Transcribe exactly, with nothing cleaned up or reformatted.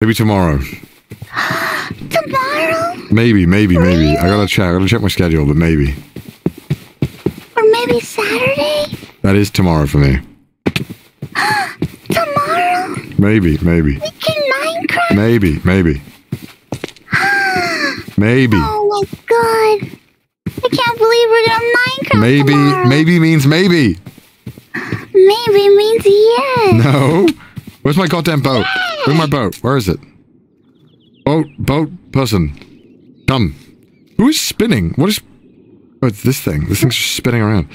Maybe tomorrow. Tomorrow? Maybe, maybe, really? maybe. I gotta check. I gotta check my schedule, but maybe. Or maybe Saturday? That is tomorrow for me. Tomorrow? Maybe, maybe. We can Minecraft? Maybe, maybe. Maybe. Oh my god. I can't believe we're gonna Minecraft Maybe, tomorrow. Maybe means maybe. Maybe means yes. No. Where's my goddamn boat? Yes. Bring my boat. Where is it? Boat, boat, person. Dumb. Who is spinning? What is... Oh, it's this thing. This thing's just spinning around.